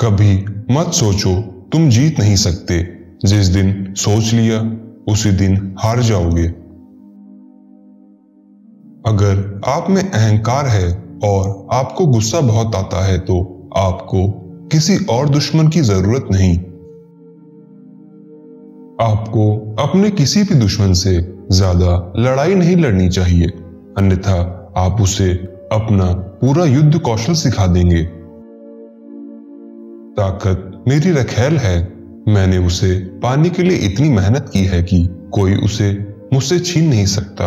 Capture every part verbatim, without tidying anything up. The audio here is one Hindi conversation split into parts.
कभी मत सोचो तुम जीत नहीं सकते। जिस दिन सोच लिया उसी दिन हार जाओगे। अगर आप में अहंकार है और आपको गुस्सा बहुत आता है तो आपको किसी और दुश्मन की जरूरत नहीं। आपको अपने किसी भी दुश्मन से ज्यादा लड़ाई नहीं लड़नी चाहिए, अन्यथा आप उसे अपना पूरा युद्ध कौशल सिखा देंगे। ताकत मेरी रखेल है, मैंने उसे पाने के लिए इतनी मेहनत की है कि कोई उसे मुझसे छीन नहीं सकता।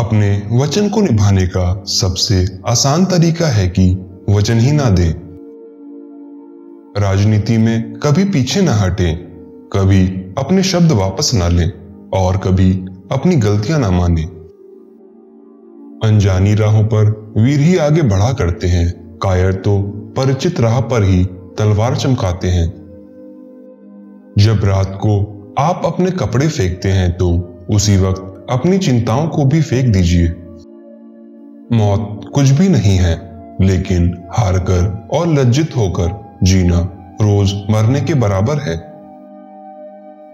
अपने वचन को निभाने का सबसे आसान तरीका है कि वचन ही ना दें। राजनीति में कभी पीछे ना हटें, कभी अपने शब्द वापस ना लें और कभी अपनी गलतियां ना माने। अनजानी राहों पर वीर ही आगे बढ़ा करते हैं, कायर तो परिचित राह पर ही तलवार चमकाते हैं। जब रात को आप अपने कपड़े फेंकते हैं तो उसी वक्त अपनी चिंताओं को भी फेंक दीजिए। मौत कुछ भी नहीं है, लेकिन हारकर और लज्जित होकर जीना रोज मरने के बराबर है।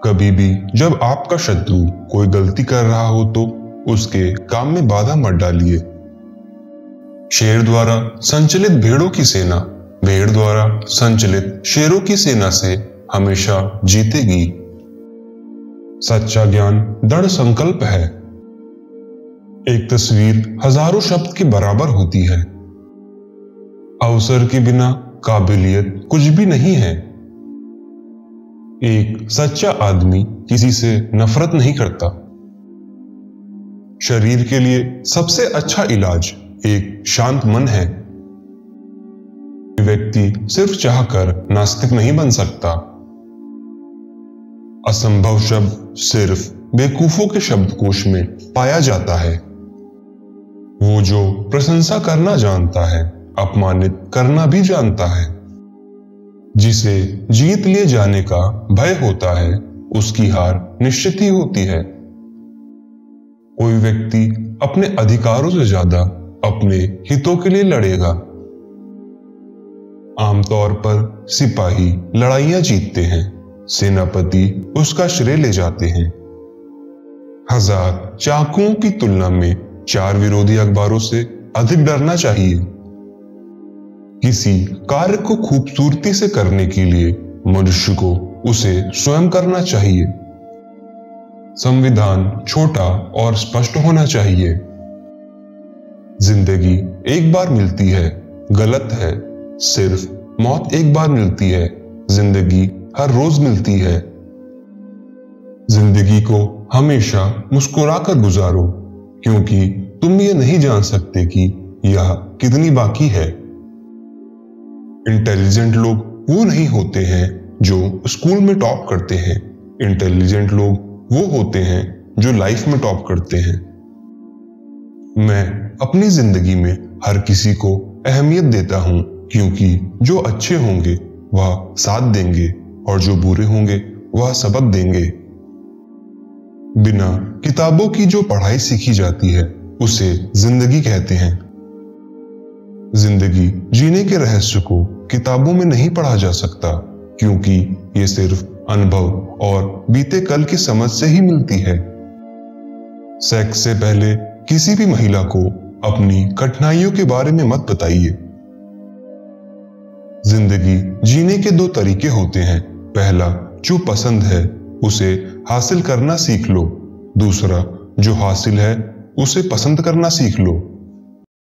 कभी भी जब आपका शत्रु कोई गलती कर रहा हो तो उसके काम में बाधा मत डालिए। शेर द्वारा संचलित भेड़ों की सेना भेड़ द्वारा संचलित शेरों की सेना से हमेशा जीतेगी। सच्चा ज्ञान दृढ़ संकल्प है। एक तस्वीर हजारों शब्द के बराबर होती है। अवसर के बिना काबिलियत कुछ भी नहीं है। एक सच्चा आदमी किसी से नफरत नहीं करता। शरीर के लिए सबसे अच्छा इलाज एक शांत मन है। व्यक्ति सिर्फ चाहकर नास्तिक नहीं बन सकता। असंभव शब्द सिर्फ बेवकूफों के शब्दकोश में पाया जाता है। वो जो प्रशंसा करना जानता है अपमानित करना भी जानता है। जिसे जीत लिए जाने का भय होता है उसकी हार निश्चित ही होती है। कोई व्यक्ति अपने अधिकारों से ज्यादा अपने हितों के लिए लड़ेगा। आमतौर पर सिपाही लड़ाइयां जीतते हैं, सेनापति उसका श्रेय ले जाते हैं। हजार चाकुओं की तुलना में चार विरोधी अखबारों से अधिक डरना चाहिए। किसी कार्य को खूबसूरती से करने के लिए मनुष्य को उसे स्वयं करना चाहिए। संविधान छोटा और स्पष्ट होना चाहिए। जिंदगी एक बार मिलती है, गलत है। सिर्फ मौत एक बार मिलती है, जिंदगी हर रोज मिलती है। जिंदगी को हमेशा मुस्कुराकर गुजारो, क्योंकि तुम ये नहीं जान सकते कि यह कितनी बाकी है। इंटेलिजेंट लोग वो नहीं होते हैं जो स्कूल में टॉप करते हैं। इंटेलिजेंट लोग वो होते हैं जो लाइफ में टॉप करते हैं। मैं अपनी जिंदगी में हर किसी को अहमियत देता हूं, क्योंकि जो अच्छे होंगे वह साथ देंगे और जो बुरे होंगे वह सबक देंगे। बिना किताबों की जो पढ़ाई सीखी जाती है उसे जिंदगी कहते हैं। जिंदगी जीने के रहस्य को किताबों में नहीं पढ़ा जा सकता, क्योंकि ये सिर्फ अनुभव और बीते कल की समझ से ही मिलती है। सेक्स से पहले किसी भी महिला को अपनी कठिनाइयों के बारे में मत बताइए। जिंदगी जीने के दो तरीके होते हैं। पहला जो पसंद है उसे हासिल करना सीख लो, दूसरा जो हासिल है उसे पसंद करना सीख लो।